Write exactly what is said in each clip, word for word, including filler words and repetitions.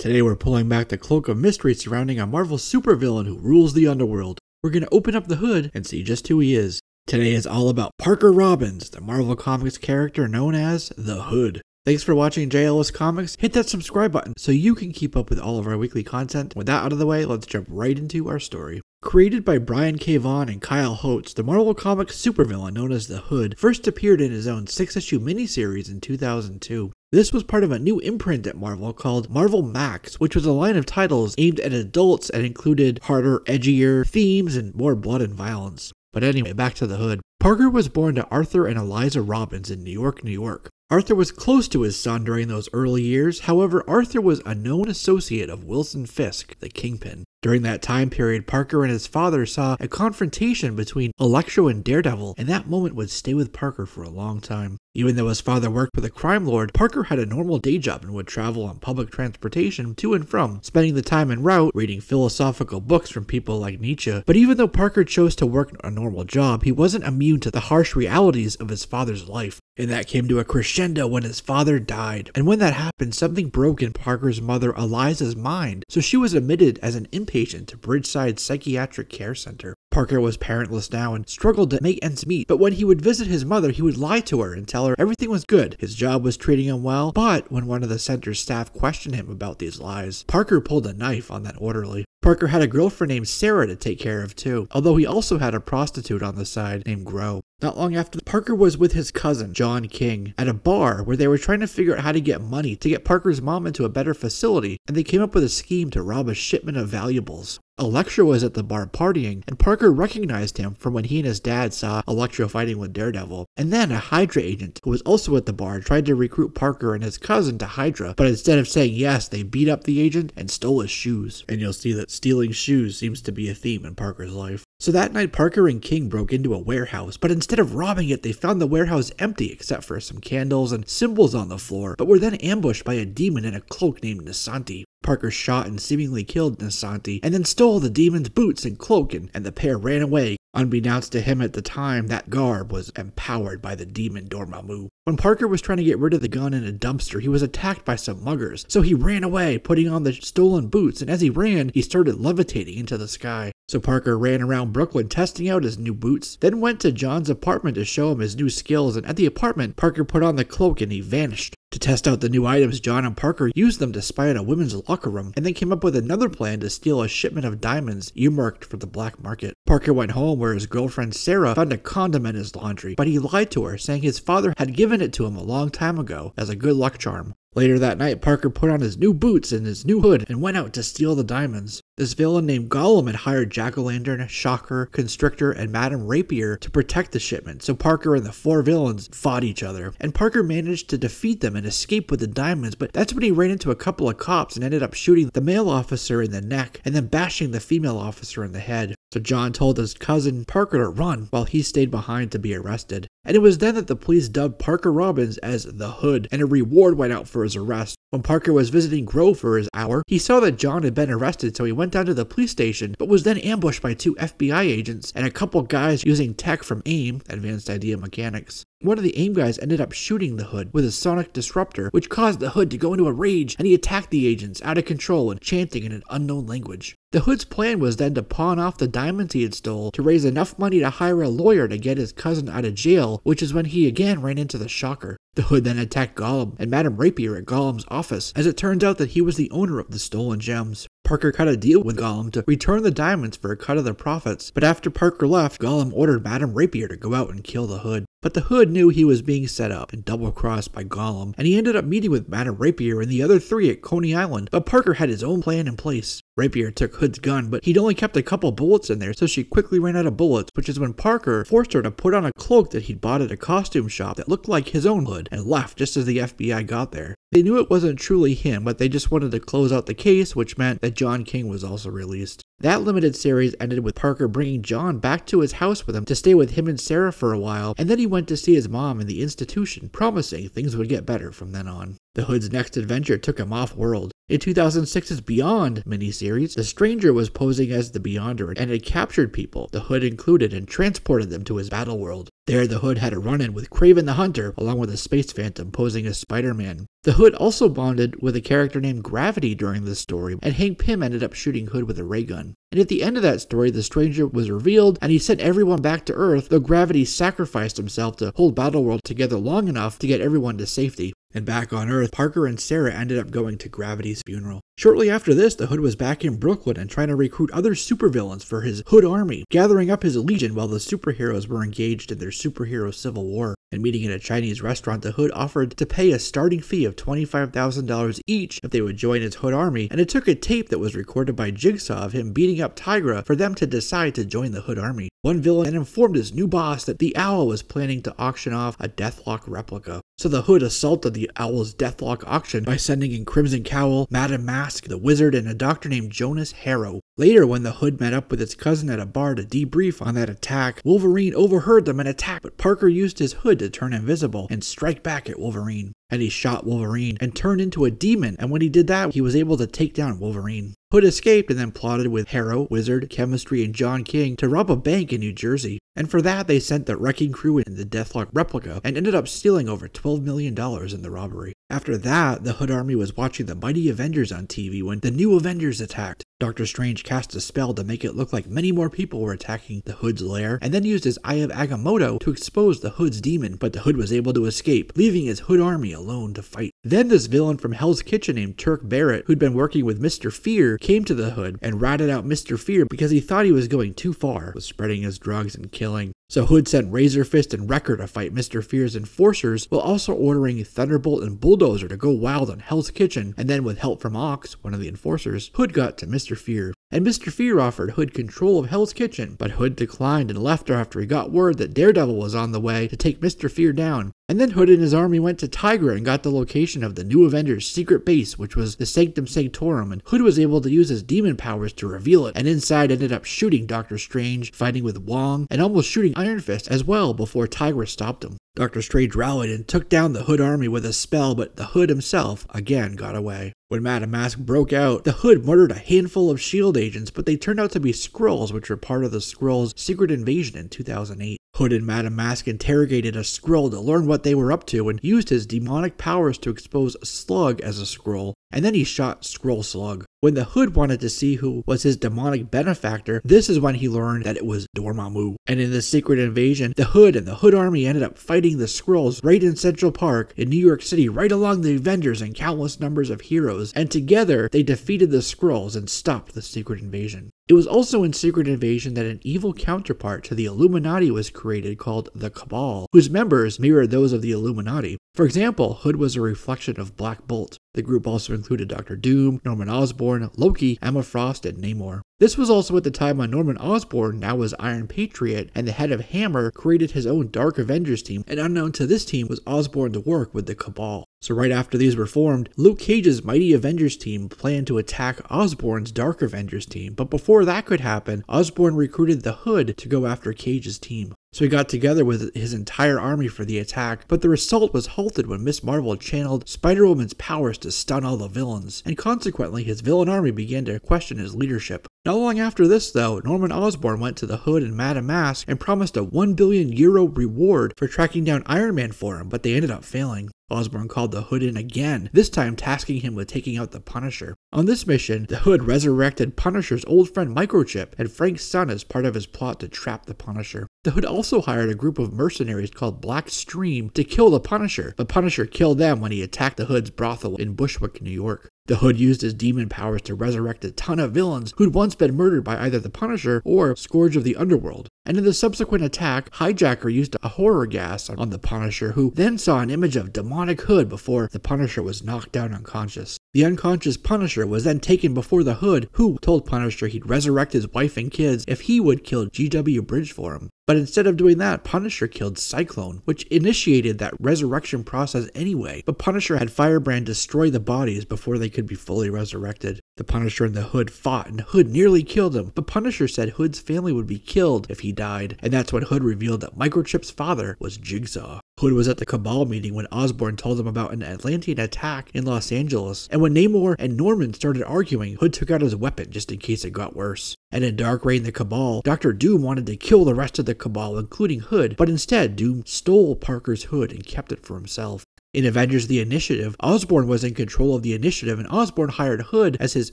Today we're pulling back the cloak of mystery surrounding a Marvel supervillain who rules the underworld. We're going to open up the hood and see just who he is. Today is all about Parker Robbins, the Marvel Comics character known as The Hood. Thanks for watching J L S Comics. Hit that subscribe button so you can keep up with all of our weekly content. With that out of the way, let's jump right into our story. Created by Brian K. Vaughan and Kyle Hoetz, the Marvel Comics supervillain known as The Hood first appeared in his own six-issue miniseries in two thousand two. This was part of a new imprint at Marvel called Marvel Max, which was a line of titles aimed at adults and included harder, edgier themes and more blood and violence. But anyway, back to The Hood. Parker was born to Arthur and Eliza Robbins in New York, New York. Arthur was close to his son during those early years. However, Arthur was a known associate of Wilson Fisk, the Kingpin. During that time period, Parker and his father saw a confrontation between Electro and Daredevil, and that moment would stay with Parker for a long time. Even though his father worked for the crime lord, Parker had a normal day job and would travel on public transportation to and from, spending the time en route reading philosophical books from people like Nietzsche. But even though Parker chose to work a normal job, he wasn't immune to the harsh realities of his father's life. And that came to a crescendo when his father died. And when that happened, something broke in Parker's mother Eliza's mind, so she was admitted as an inpatient patient to Bridgeside Psychiatric Care Center. Parker was parentless now and struggled to make ends meet, but when he would visit his mother, he would lie to her and tell her everything was good. His job was treating him well, but when one of the center's staff questioned him about these lies, Parker pulled a knife on that orderly. Parker had a girlfriend named Sarah to take care of too, although he also had a prostitute on the side named Gro. Not long after, Parker was with his cousin, John King, at a bar where they were trying to figure out how to get money to get Parker's mom into a better facility, and they came up with a scheme to rob a shipment of valuables. Electro was at the bar partying, and Parker recognized him from when he and his dad saw Electro fighting with Daredevil. And then a Hydra agent, who was also at the bar, tried to recruit Parker and his cousin to Hydra, but instead of saying yes, they beat up the agent and stole his shoes. And you'll see that stealing shoes seems to be a theme in Parker's life. So that night, Parker and King broke into a warehouse, but instead of robbing it, they found the warehouse empty except for some candles and symbols on the floor, but were then ambushed by a demon in a cloak named Nisanti. Parker shot and seemingly killed Nisanti, and then stole the demon's boots and cloak, and, and the pair ran away. Unbeknownst to him at the time, that garb was empowered by the demon Dormammu. When Parker was trying to get rid of the gun in a dumpster, he was attacked by some muggers, so he ran away, putting on the stolen boots, and as he ran, he started levitating into the sky. So Parker ran around Brooklyn testing out his new boots, then went to John's apartment to show him his new skills, and at the apartment, Parker put on the cloak and he vanished. To test out the new items, John and Parker used them to spy on a women's locker room, and then came up with another plan to steal a shipment of diamonds earmarked for the black market. Parker went home where his girlfriend Sarah found a condom in his laundry, but he lied to her, saying his father had given it to him a long time ago as a good luck charm. Later that night, Parker put on his new boots and his new hood and went out to steal the diamonds. This villain named Gollum had hired Jack-o'-lantern, Shocker, Constrictor, and Madame Rapier to protect the shipment, so Parker and the four villains fought each other, and Parker managed to defeat them and escape with the diamonds, but that's when he ran into a couple of cops and ended up shooting the male officer in the neck and then bashing the female officer in the head. So John told his cousin Parker to run while he stayed behind to be arrested. And it was then that the police dubbed Parker Robbins as The Hood, and a reward went out for his arrest. When Parker was visiting Gro for his hour, he saw that John had been arrested, so he went down to the police station, but was then ambushed by two F B I agents and a couple guys using tech from AIM, Advanced Idea Mechanics. One of the AIM guys ended up shooting the Hood with a sonic disruptor, which caused the Hood to go into a rage, and he attacked the agents out of control and chanting in an unknown language. The Hood's plan was then to pawn off the diamonds he had stole to raise enough money to hire a lawyer to get his cousin out of jail, which is when he again ran into the Shocker. The Hood then attacked Gollum and Madame Rapier at Gollum's office, as it turns out that he was the owner of the stolen gems. Parker cut a deal with Gollum to return the diamonds for a cut of the profits, but after Parker left, Gollum ordered Madame Rapier to go out and kill the Hood. But the Hood knew he was being set up and double-crossed by Gollum, and he ended up meeting with Madame Rapier and the other three at Coney Island, but Parker had his own plan in place. Rapier took Hood's gun, but he'd only kept a couple bullets in there, so she quickly ran out of bullets, which is when Parker forced her to put on a cloak that he'd bought at a costume shop that looked like his own hood, and left just as the F B I got there. They knew it wasn't truly him, but they just wanted to close out the case, which meant that John King was also released. That limited series ended with Parker bringing John back to his house with him to stay with him and Sarah for a while, and then he went to see his mom in the institution, promising things would get better from then on. The Hood's next adventure took him off-world. In two thousand six's Beyond miniseries, the Stranger was posing as the Beyonder and had captured people, the Hood included, and transported them to his Battleworld. There, the Hood had a run-in with Kraven the Hunter, along with a space phantom posing as Spider-Man. The Hood also bonded with a character named Gravity during this story, and Hank Pym ended up shooting Hood with a ray gun. And at the end of that story, the Stranger was revealed, and he sent everyone back to Earth, though Gravity sacrificed himself to hold Battleworld together long enough to get everyone to safety. And back on Earth, Parker and Sarah ended up going to Gravity's funeral. Shortly after this, the Hood was back in Brooklyn and trying to recruit other supervillains for his Hood army, gathering up his legion while the superheroes were engaged in their superhero civil war. And meeting in a Chinese restaurant, the Hood offered to pay a starting fee of twenty-five thousand dollars each if they would join his Hood army, and it took a tape that was recorded by Jigsaw of him beating up Tigra for them to decide to join the Hood army. One villain then informed his new boss that the Owl was planning to auction off a Deathlock replica. So the Hood assaulted the Owl's Deathlock auction by sending in Crimson Cowl, Madame Masque, the Wizard, and a doctor named Jonas Harrow. Later, when the Hood met up with its cousin at a bar to debrief on that attack, Wolverine overheard them and attacked, but Parker used his Hood to turn invisible and strike back at Wolverine. And he shot Wolverine and turned into a demon, and when he did that, he was able to take down Wolverine. Hood escaped and then plotted with Harrow, Wizard, Chemistry, and John King to rob a bank in New Jersey. And for that, they sent the wrecking crew in the Deathlock replica and ended up stealing over twelve million dollars in the robbery. After that, the Hood army was watching the Mighty Avengers on T V when the new Avengers attacked. Doctor Strange cast a spell to make it look like many more people were attacking the Hood's lair, and then used his Eye of Agamotto to expose the Hood's demon, but the Hood was able to escape, leaving his Hood army alone to fight. Then this villain from Hell's Kitchen named Turk Barrett, who'd been working with Mister Fear, came to the Hood and ratted out Mister Fear because he thought he was going too far with spreading his drugs and killing. So Hood sent Razor Fist and Wrecker to fight Mister Fear's enforcers, while also ordering Thunderbolt and Bulldozer to go wild on Hell's Kitchen, and then with help from Ox, one of the enforcers, Hood got to Mister Fear. And Mister Fear offered Hood control of Hell's Kitchen, but Hood declined and left her after he got word that Daredevil was on the way to take Mister Fear down. And then Hood and his army went to Tigra and got the location of the new Avengers' secret base, which was the Sanctum Sanctorum, and Hood was able to use his demon powers to reveal it, and inside ended up shooting Doctor Strange, fighting with Wong, and almost shooting Iron Fist as well before Tigra stopped him. Doctor Strange rallied and took down the Hood army with a spell, but the Hood himself again got away. When Madame Masque broke out, the Hood murdered a handful of S H I E L D agents, but they turned out to be Skrulls, which were part of the Skrulls' Secret Invasion in two thousand eight. Hood and Madame Masque interrogated a Skrull to learn what they were up to and used his demonic powers to expose Slug as a Skrull, and then he shot Skrull Slug. When the Hood wanted to see who was his demonic benefactor, this is when he learned that it was Dormammu. And in the Secret Invasion, the Hood and the Hood army ended up fighting the Skrulls right in Central Park in New York City, right along the Avengers and countless numbers of heroes, and together they defeated the Skrulls and stopped the Secret Invasion. It was also in Secret Invasion that an evil counterpart to the Illuminati was created called the Cabal, whose members mirrored those of the Illuminati. For example, Hood was a reflection of Black Bolt. The group also included Doctor Doom, Norman Osborn, Loki, Emma Frost, and Namor. This was also at the time when Norman Osborn, now was Iron Patriot, and the head of Hammer, created his own Dark Avengers team, and unknown to this team was Osborn's work with the Cabal. So right after these were formed, Luke Cage's Mighty Avengers team planned to attack Osborn's Dark Avengers team, but before that could happen, Osborn recruited the Hood to go after Cage's team. So he got together with his entire army for the attack, but the result was halted when Miz Marvel channeled Spider-Woman's powers to stun all the villains, and consequently his villain army began to question his leadership. Not long after this though, Norman Osborn went to the Hood and Madame Masque and promised a one billion euro reward for tracking down Iron Man for him, but they ended up failing. Osborn called the Hood in again, this time tasking him with taking out the Punisher. On this mission, the Hood resurrected Punisher's old friend Microchip and Frank's son as part of his plot to trap the Punisher. The Hood also hired a group of mercenaries called Black Stream to kill the Punisher, but Punisher killed them when he attacked the Hood's brothel in Bushwick, New York. The Hood used his demon powers to resurrect a ton of villains who'd once been murdered by either the Punisher or Scourge of the Underworld. And in the subsequent attack, Hijacker used a horror gas on the Punisher, who then saw an image of demonic Hood before the Punisher was knocked down unconscious. The unconscious Punisher was then taken before the Hood, who told Punisher he'd resurrect his wife and kids if he would kill G W Bridge for him. But instead of doing that, Punisher killed Cyclone, which initiated that resurrection process anyway, but Punisher had Firebrand destroy the bodies before they could be fully resurrected. The Punisher and the Hood fought, and Hood nearly killed him, but Punisher said Hood's family would be killed if he died, and that's when Hood revealed that Microchip's father was Jigsaw. Hood was at the Cabal meeting when Osborn told him about an Atlantean attack in Los Angeles, and when Namor and Norman started arguing, Hood took out his weapon just in case it got worse. And in Dark Reign the Cabal, Doctor Doom wanted to kill the rest of the Cabal, including Hood, but instead Doom stole Parker's hood and kept it for himself. In Avengers The Initiative, Osborn was in control of the Initiative, and Osborn hired Hood as his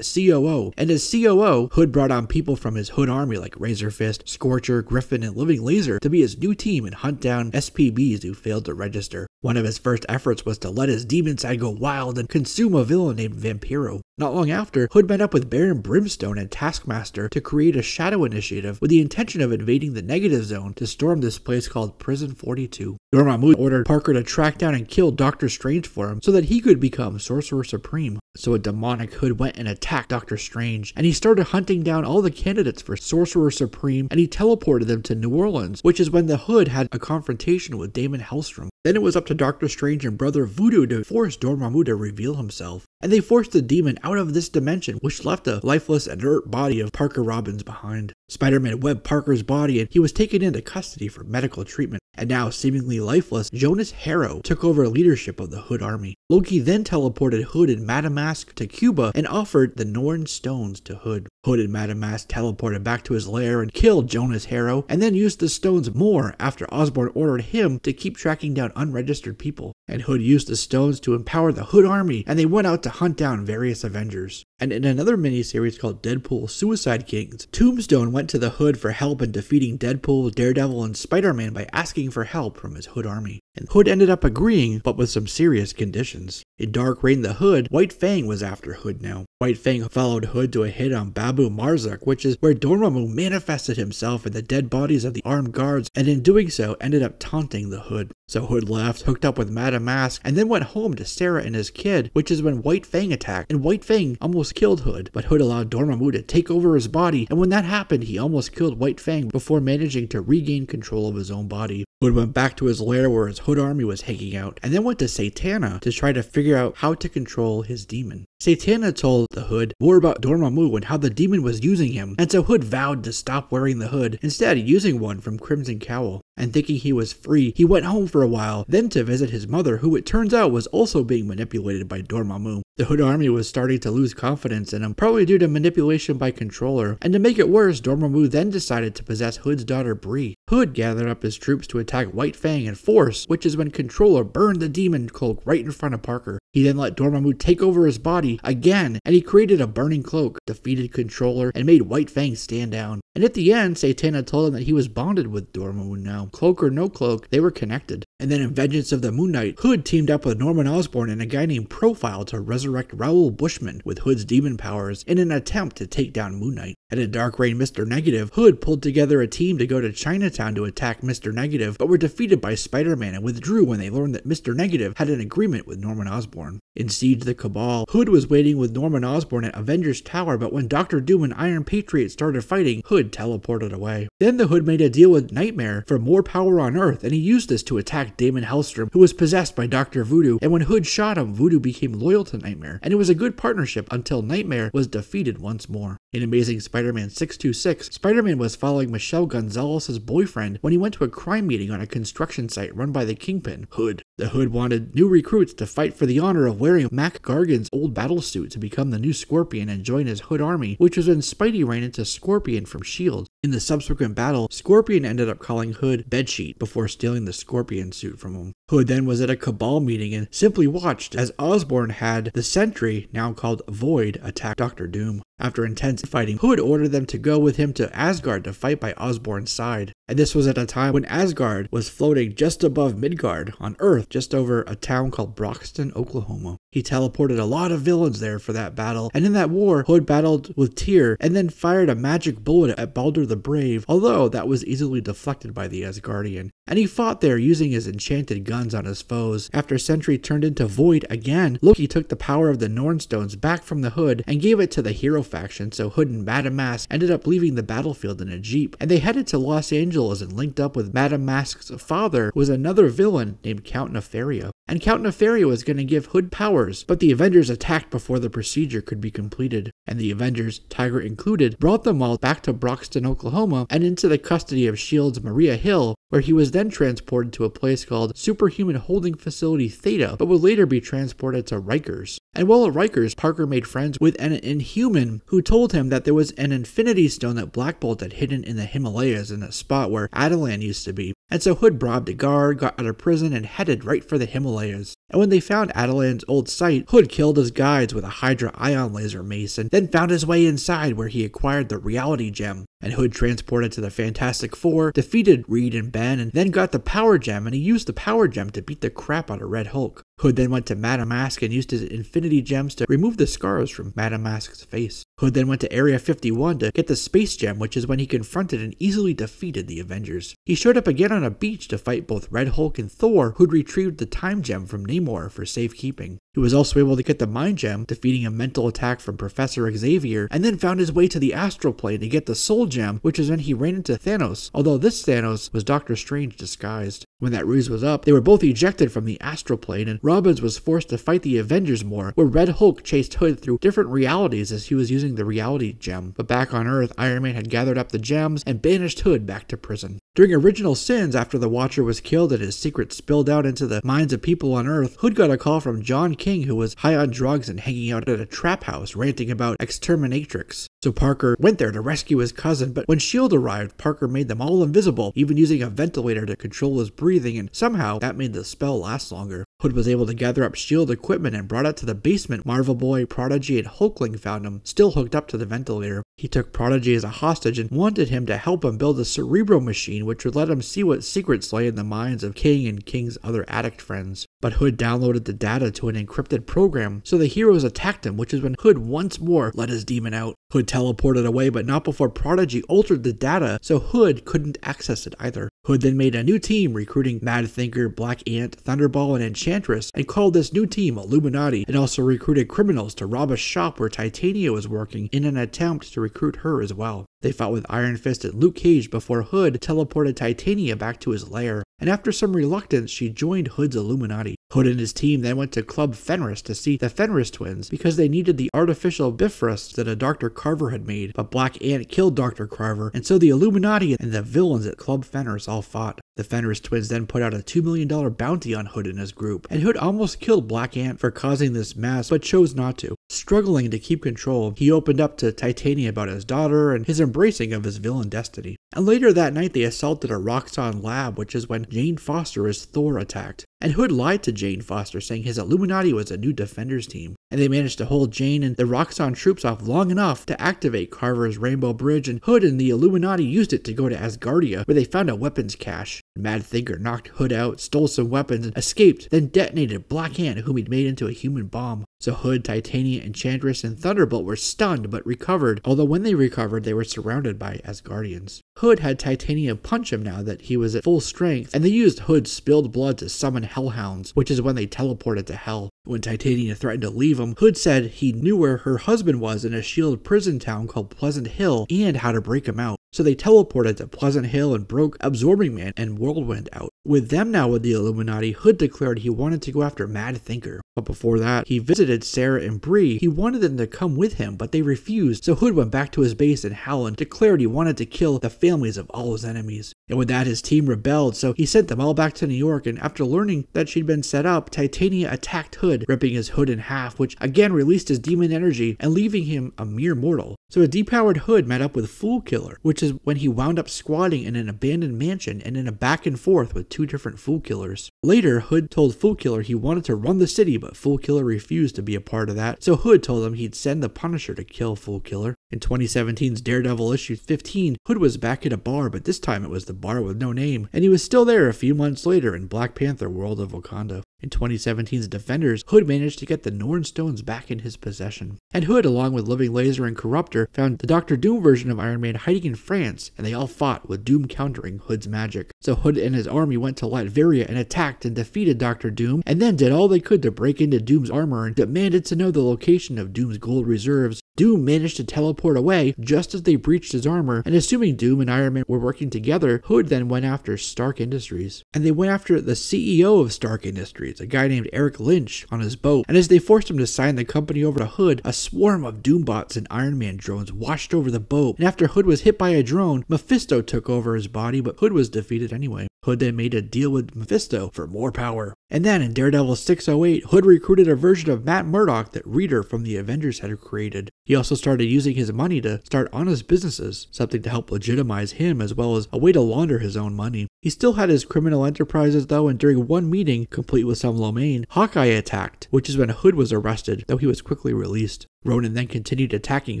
C O O. And as C O O, Hood brought on people from his Hood army like Razor Fist, Scorcher, Griffin, and Living Laser to be his new team and hunt down S P Bs who failed to register. One of his first efforts was to let his demon side go wild and consume a villain named Vampiro. Not long after, Hood met up with Baron Brimstone and Taskmaster to create a Shadow Initiative with the intention of invading the Negative Zone to storm this place called Prison forty-two. Dormammu ordered Parker to track down and kill Doctor Strange for him so that he could become Sorcerer Supreme. So a demonic Hood went and attacked Doctor Strange, and he started hunting down all the candidates for Sorcerer Supreme, and he teleported them to New Orleans, which is when the Hood had a confrontation with Damon Hellstrom. Then it was up to Doctor Strange and Brother Voodoo to force Dormammu to reveal himself, and they forced the demon out of this dimension, which left a lifeless, inert body of Parker Robbins behind. Spider-Man webbed Parker's body, and he was taken into custody for medical treatment. And now, seemingly lifeless, Jonas Harrow took over leadership of the Hood army. Loki then teleported Hood and Madame Masque to Cuba and offered the Norn stones to Hood. Hood and Madame Masque teleported back to his lair and killed Jonas Harrow, and then used the stones more after Osborn ordered him to keep tracking down unregistered people. And Hood used the stones to empower the Hood army, and they went out to hunt down various Avengers. And in another miniseries called Deadpool Suicide Kings, Tombstone went to the Hood for help in defeating Deadpool, Daredevil, and Spider-Man by asking for help from his Hood army. And Hood ended up agreeing, but with some serious conditions. In Dark Reign the Hood, White Fang was after Hood now. White Fang followed Hood to a hit on Babu Marzak, which is where Dormammu manifested himself in the dead bodies of the armed guards, and in doing so ended up taunting the Hood. So Hood left, hooked up with Madame Masque, and then went home to Sarah and his kid, which is when White Fang attacked, and White Fang almost killed Hood, but Hood allowed Dormammu to take over his body, and when that happened he almost killed White Fang before managing to regain control of his own body. Hood went back to his lair where his Hood army was hanging out, and then went to Satana to try to figure out how to control his demon. Satana told the Hood more about Dormammu and how the demon was using him, and so Hood vowed to stop wearing the hood, instead using one from Crimson Cowl. And thinking he was free, he went home for a while, then to visit his mother, who it turns out was also being manipulated by Dormammu. The Hood army was starting to lose confidence in him, probably due to manipulation by Controller, and to make it worse, Dormammu then decided to possess Hood's daughter Bree. Hood gathered up his troops to attack White Fang and Force, which is when Controller burned the demon cloak right in front of Parker. He then let Dormammu take over his body again, and he created a burning cloak, defeated Controller, and made White Fang stand down. And at the end, Satana told him that he was bonded with Dormammu now. Cloak or no cloak, they were connected. And then in Vengeance of the Moon Knight, Hood teamed up with Norman Osborn and a guy named Profile to resurrect Raoul Bushman with Hood's demon powers in an attempt to take down Moon Knight. And in Dark Reign Mister Negative, Hood pulled together a team to go to Chinatown to attack Mister Negative, but were defeated by Spider-Man and withdrew when they learned that Mister Negative had an agreement with Norman Osborn. In Siege the Cabal, Hood was waiting with Norman Osborn at Avengers Tower, but when Doctor Doom and Iron Patriot started fighting, Hood teleported away. Then the Hood made a deal with Nightmare for more power on Earth, and he used this to attack Damon Hellstrom, who was possessed by Doctor Voodoo, and when Hood shot him, Voodoo became loyal to Nightmare, and it was a good partnership until Nightmare was defeated once more. In Amazing Spider-Man six two six, Spider-Man was following Michelle Gonzalez's boyfriend when he went to a crime meeting on a construction site run by the Kingpin, Hood. The Hood wanted new recruits to fight for the honor of wearing Mac Gargan's old battle suit to become the new Scorpion and join his Hood army, which was when Spidey ran into Scorpion from S H I E L D. In the subsequent battle, Scorpion ended up calling Hood Bedsheet before stealing the Scorpion suit from him. Hood then was at a Cabal meeting and simply watched as Osborn had the Sentry, now called Void, attack Doctor Doom. After intense fighting, Hood ordered them to go with him to Asgard to fight by Osborn's side. And this was at a time when Asgard was floating just above Midgard on Earth, just over a town called Broxton, Oklahoma. He teleported a lot of villains there for that battle, and in that war, Hood battled with Tyr and then fired a magic bullet at Baldur the Brave, although that was easily deflected by the Asgardian. And he fought there using his enchanted guns on his foes. After Sentry turned into Void again, Loki took the power of the Nornstones back from the Hood and gave it to the Hero faction, so Hood and Madame Masque ended up leaving the battlefield in a jeep, and they headed to Los Angeles and linked up with Madame Masque's father, who was another villain named Count Nefaria. And Count Nefaria was going to give Hood powers, but the Avengers attacked before the procedure could be completed, and the Avengers, Tigra included, brought them all back to Broxton, Oklahoma, and into the custody of S H I E L D's Maria Hill, where he was then transported to a place called Superhuman Holding Facility Theta, but would later be transported to Rikers. And while at Rikers, Parker made friends with an Inhuman who told him that there was an Infinity Stone that Black Bolt had hidden in the Himalayas in a spot where Adelan used to be. And so Hood bribed a guard, got out of prison, and headed right for the Himalayas. And when they found Adelan's old site, Hood killed his guides with a Hydra ion laser mace and then found his way inside where he acquired the Reality Gem. And Hood transported to the Fantastic Four, defeated Reed and Ben, and then got the Power Gem, and he used the Power Gem to beat the crap out of Red Hulk. Hood then went to Madame Masque and used his Infinity Gems to remove the scars from Madame Masque's face. Hood then went to Area fifty-one to get the Space Gem, which is when he confronted and easily defeated the Avengers. He showed up again on a beach to fight both Red Hulk and Thor, who'd retrieved the Time Gem from Namor for safekeeping. He was also able to get the Mind Gem, defeating a mental attack from Professor Xavier, and then found his way to the Astral Plane to get the Soul Gem, which is when he ran into Thanos, although this Thanos was Doctor Strange disguised. When that ruse was up, they were both ejected from the Astral Plane, and Robbins was forced to fight the Avengers more, where Red Hulk chased Hood through different realities as he was using the Reality Gem. But back on Earth, Iron Man had gathered up the gems and banished Hood back to prison. During Original Sins, after the Watcher was killed and his secret spilled out into the minds of people on Earth, Hood got a call from John King, who was high on drugs and hanging out at a trap house, ranting about Exterminatrix. So Parker went there to rescue his cousin, but when S H I E L D arrived, Parker made them all invisible, even using a ventilator to control his breathing, and somehow that made the spell last longer. Hood was able to gather up S H I E L D equipment and brought it to the basement. Marvel Boy, Prodigy, and Hulkling found him, still hooked up to the ventilator. He took Prodigy as a hostage and wanted him to help him build a Cerebro machine, which would let him see what secrets lay in the minds of King and King's other addict friends. But Hood downloaded the data to an encrypted program, so the heroes attacked him, which is when Hood once more let his demon out. Hood teleported away, but not before Prodigy altered the data, so Hood couldn't access it either. Hood then made a new team, recruiting Mad Thinker, Black Ant, Thunderball, and Enchantress, and called this new team Illuminati, and also recruited criminals to rob a shop where Titania was working in an attempt to recruit her as well. They fought with Iron Fist and Luke Cage before Hood teleported Titania back to his lair, and after some reluctance, she joined Hood's Illuminati. Hood and his team then went to Club Fenris to see the Fenris twins because they needed the artificial Bifrost that a Doctor Carver had made, but Black Ant killed Doctor Carver, and so the Illuminati and the villains at Club Fenris all fought. The Fenris twins then put out a two million dollar bounty on Hood and his group, and Hood almost killed Black Ant for causing this mess, but chose not to. Struggling to keep control, he opened up to Titania about his daughter and his embracing of his villain destiny. And later that night they assaulted a Roxxon lab, which is when Jane Foster as Thor attacked. And Hood lied to Jane Foster, saying his Illuminati was a new Defenders team. And they managed to hold Jane and the Roxxon troops off long enough to activate Carver's Rainbow Bridge, and Hood and the Illuminati used it to go to Asgardia, where they found a weapons cache. Mad Thinker knocked Hood out, stole some weapons, and escaped, then detonated Black Ant, whom he'd made into a human bomb. So Hood, Titania, Enchantress, and Thunderbolt were stunned but recovered, although when they recovered they were surrounded by Asgardians. Hood had Titania punch him now that he was at full strength, and they used Hood's spilled blood to summon Hellhounds, which is when they teleported to Hell. When Titania threatened to leave him, Hood said he knew where her husband was in a S H I E L D prison town called Pleasant Hill and how to break him out. So they teleported to Pleasant Hill and broke Absorbing Man and Whirlwind out. With them now with the Illuminati, Hood declared he wanted to go after Mad Thinker. But before that, he visited Sarah and Bree. He wanted them to come with him, but they refused, so Hood went back to his base in Hell and declared he wanted to kill the families of all his enemies. And with that, his team rebelled, so he sent them all back to New York, and after learning that she'd been set up, Titania attacked Hood, ripping his hood in half, which again released his demon energy and leaving him a mere mortal. So a depowered Hood met up with Fool Killer, which is when he wound up squatting in an abandoned mansion and in a back and forth with two different Fool Killers. Later, Hood told Fool Killer he wanted to run the city, but Fool Killer refused to be a part of that, so Hood told him he'd send the Punisher to kill Fool Killer. In twenty seventeen's Daredevil issue fifteen, Hood was back at a bar, but this time it was the bar with no name, and he was still there a few months later in Black Panther World of Wakanda. In twenty seventeen's Defenders, Hood managed to get the Norn Stones back in his possession. And Hood, along with Living Laser and Corruptor, found the Doctor Doom version of Iron Man hiding in France, and they all fought, with Doom countering Hood's magic. So Hood and his army went to Latveria and attacked and defeated Doctor Doom, and then did all they could to break into Doom's armor and demanded to know the location of Doom's gold reserves. Doom managed to teleport away just as they breached his armor, and assuming Doom and Iron Man were working together, Hood then went after Stark Industries. And they went after the C E O of Stark Industries, a guy named Eric Lynch, on his boat, and as they forced him to sign the company over to Hood, a swarm of Doombots and Iron Man drones washed over the boat, and after Hood was hit by a drone, Mephisto took over his body, but Hood was defeated anyway. Hood then made a deal with Mephisto for more power. And then in Daredevil six oh eight, Hood recruited a version of Matt Murdock that Reader from the Avengers had created. He also started using his money to start honest businesses, something to help legitimize him as well as a way to launder his own money. He still had his criminal enterprises though, and during one meeting, complete with some Lomaine, Hawkeye attacked, which is when Hood was arrested, though he was quickly released. Ronan then continued attacking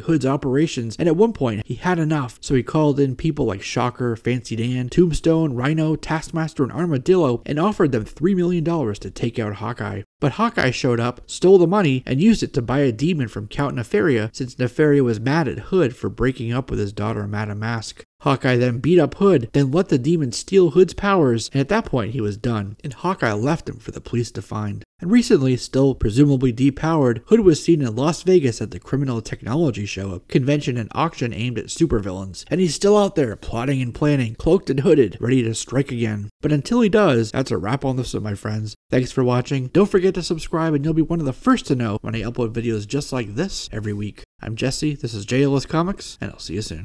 Hood's operations, and at one point he had enough, so he called in people like Shocker, Fancy Dan, Tombstone, Rhino, Taskmaster, and Armadillo, and offered them three million dollars to take out Hawkeye. But Hawkeye showed up, stole the money, and used it to buy a demon from Count Nefaria, since Nefaria was mad at Hood for breaking up with his daughter Madame Masque. Hawkeye then beat up Hood, then let the demon steal Hood's powers, and at that point he was done, and Hawkeye left him for the police to find. And recently, still presumably depowered, Hood was seen in Las Vegas at the Criminal Technology Show, a convention and auction aimed at supervillains, and he's still out there plotting and planning, cloaked and hooded, ready to strike again. But until he does, that's a wrap on this one, my friends. Thanks for watching, don't forget to subscribe, and you'll be one of the first to know when I upload videos just like this every week. I'm Jesse, this is J L S Comics, and I'll see you soon.